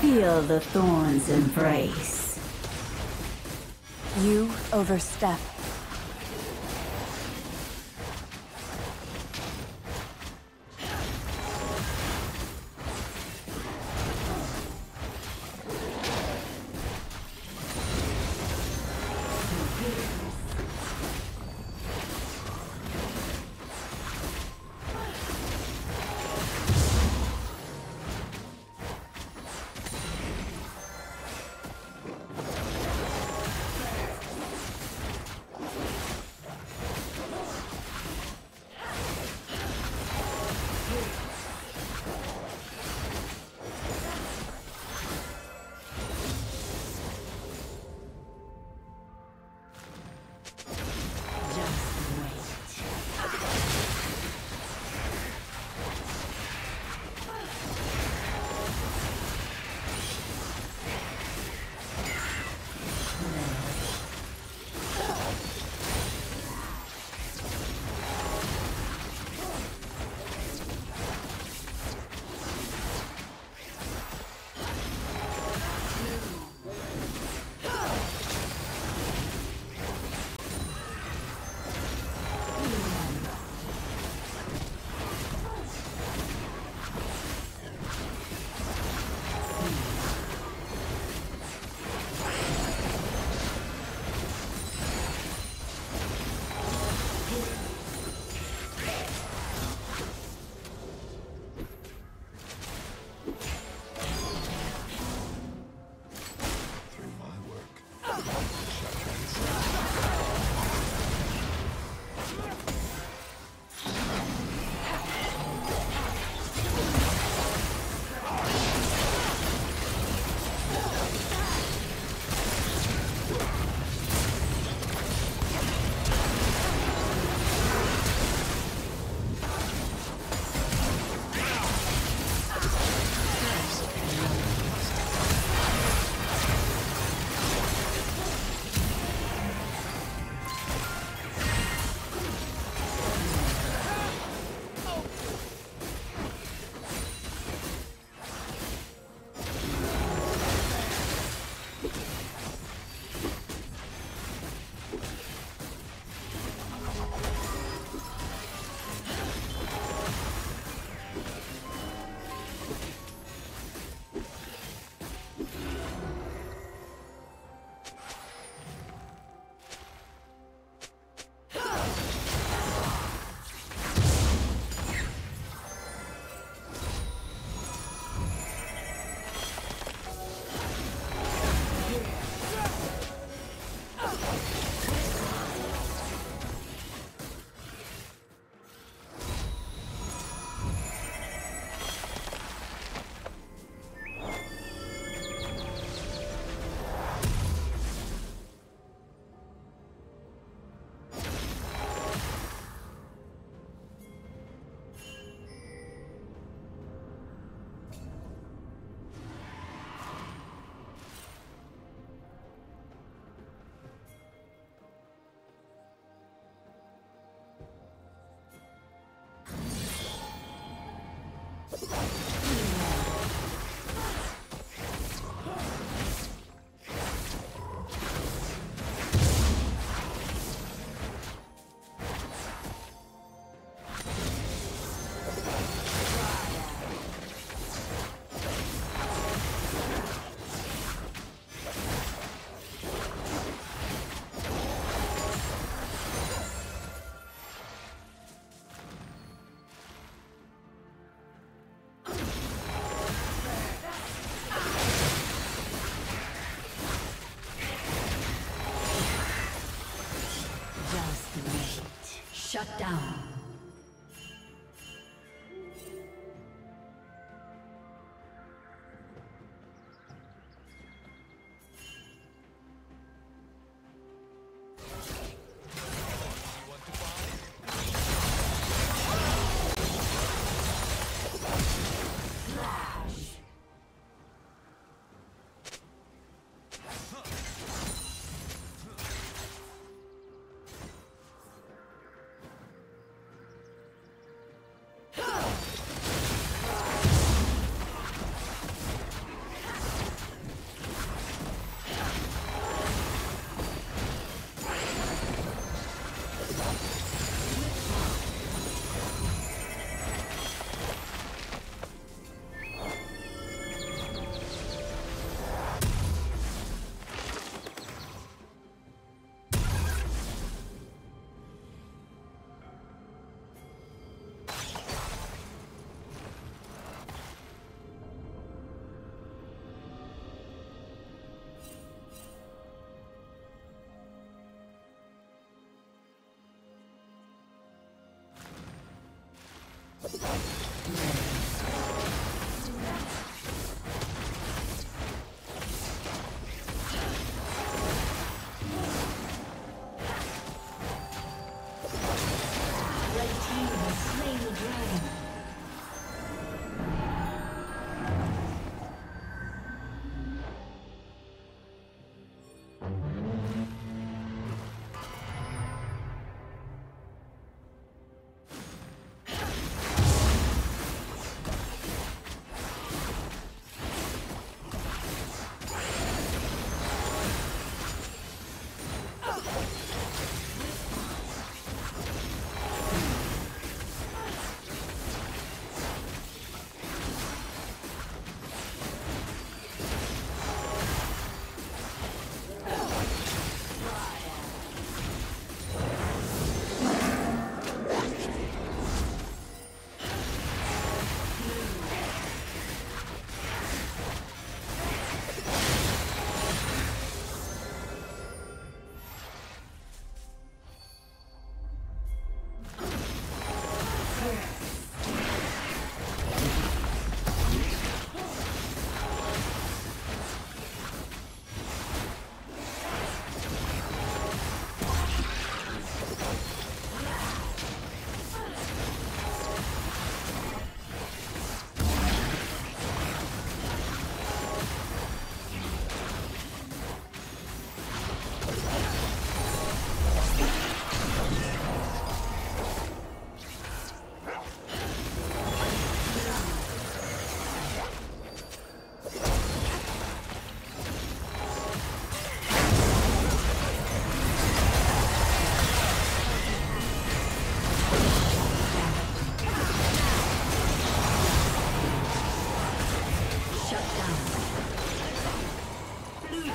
Feel the thorns embrace. You overstep. Shut down.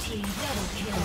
Team double kill.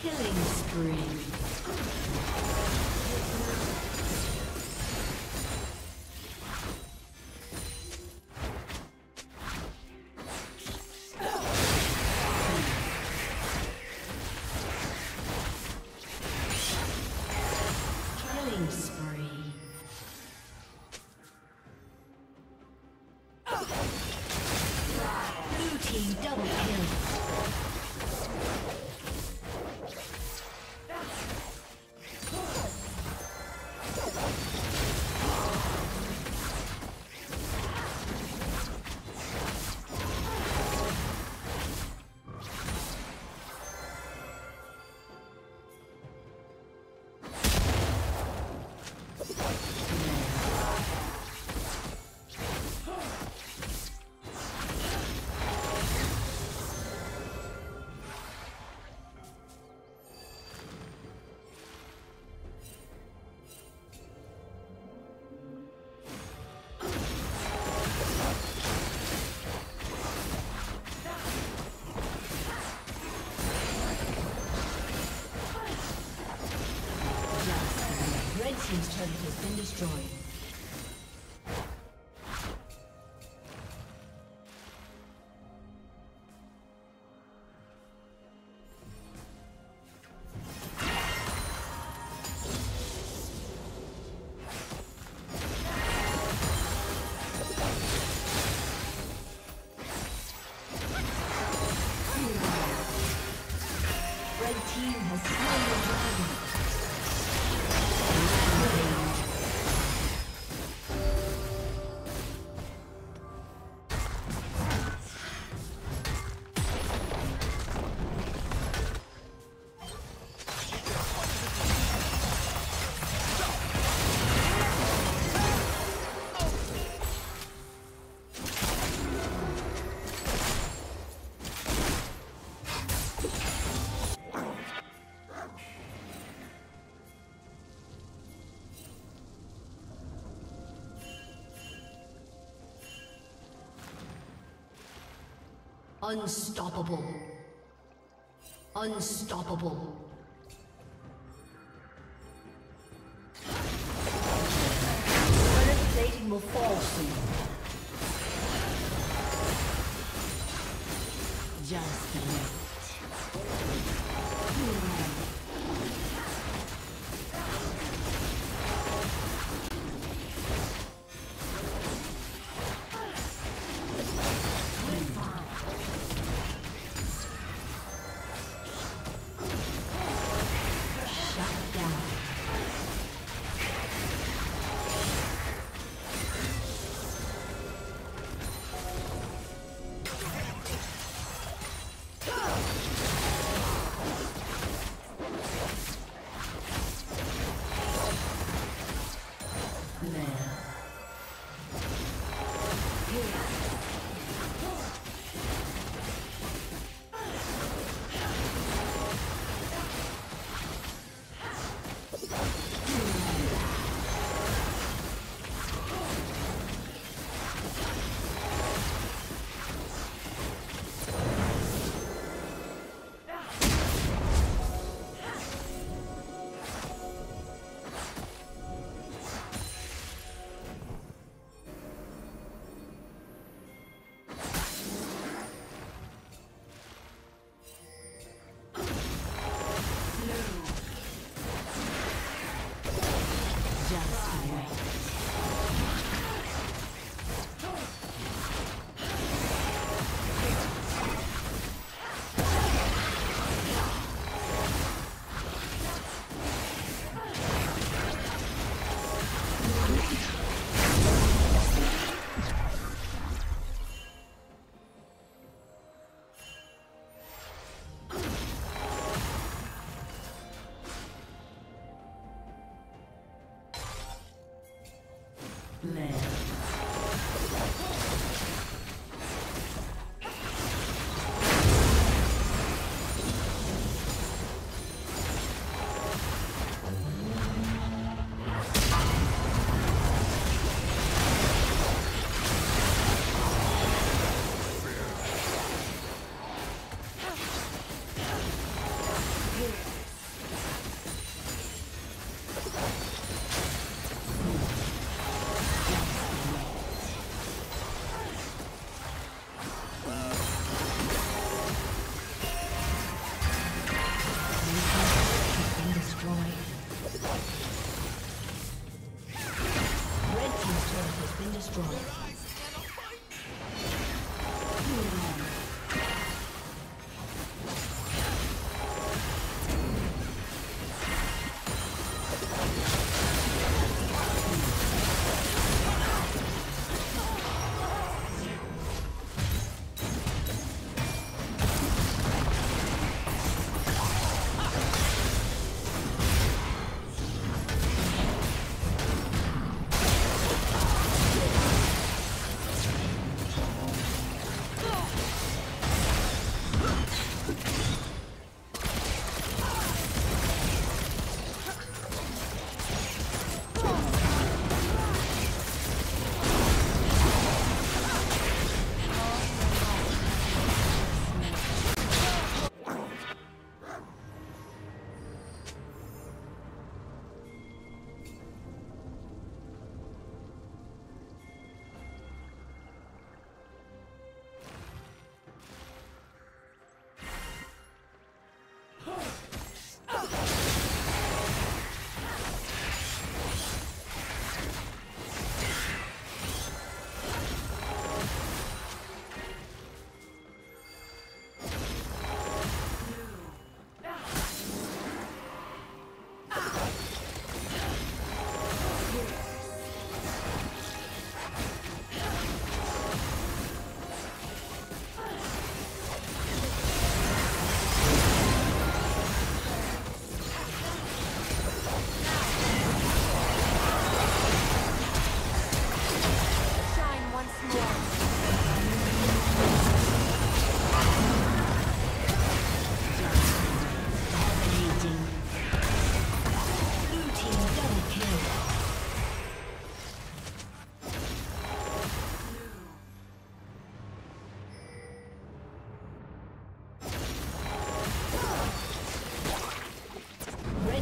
Killing spree. His turret has been destroyed. Unstoppable. Unstoppable. Turret plating will fall soon. Just wait.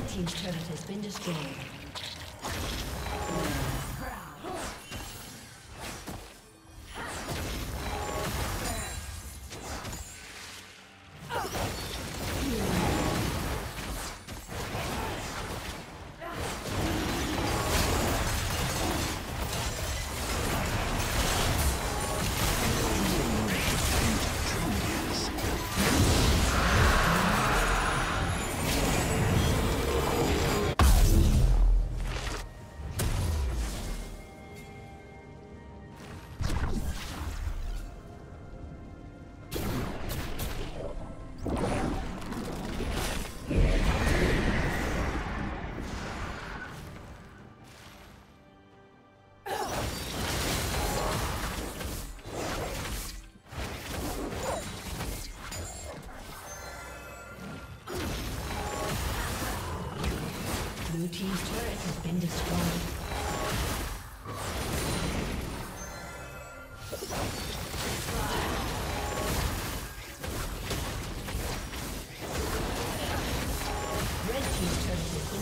Team's turret has been destroyed. Team's turret has been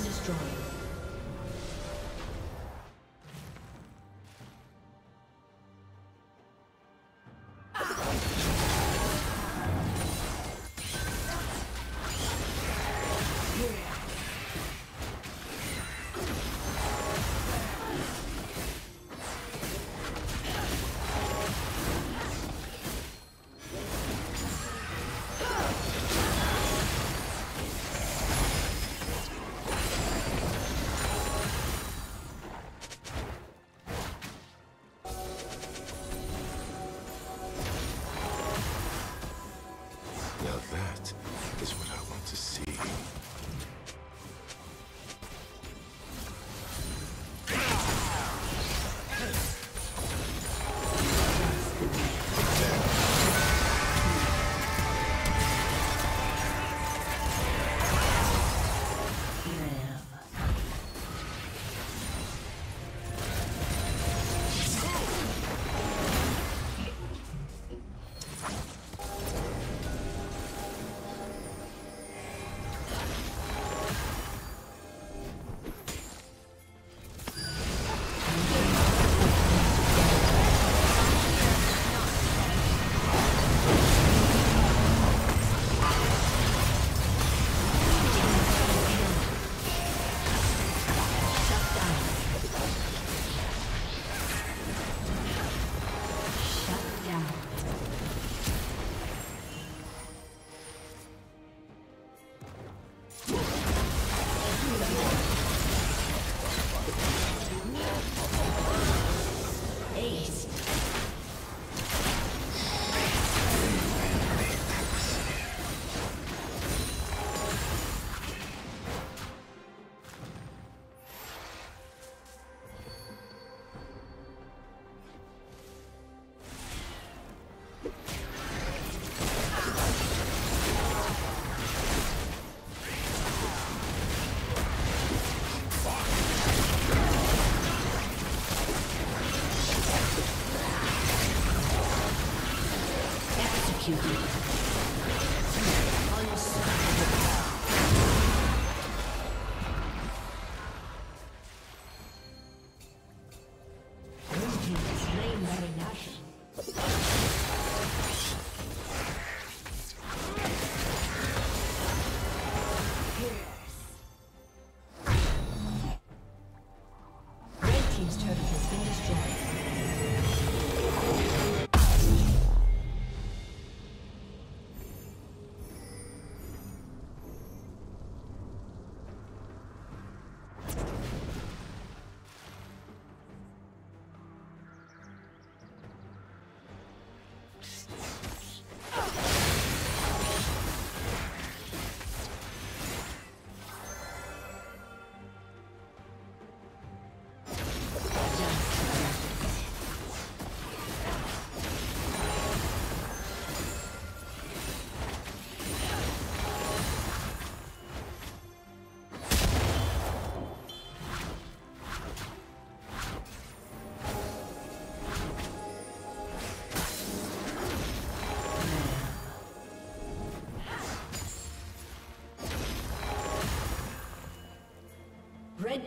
destroyed. executed. Red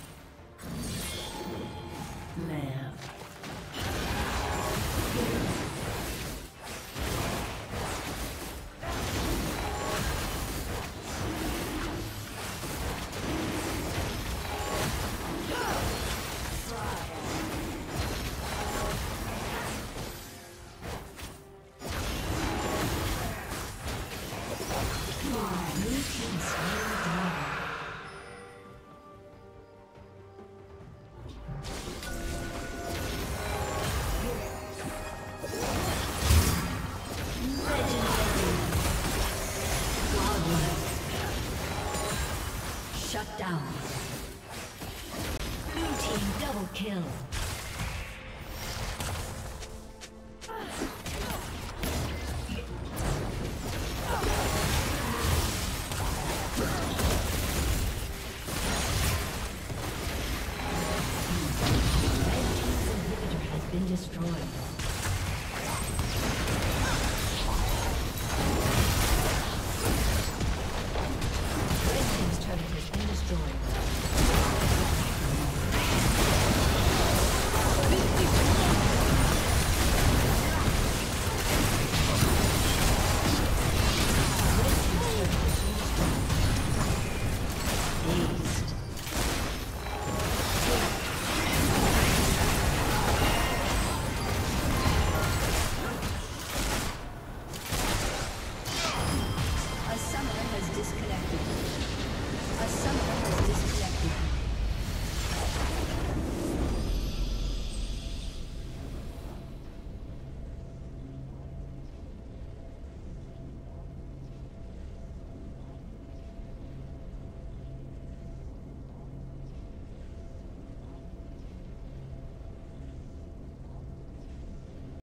Kill.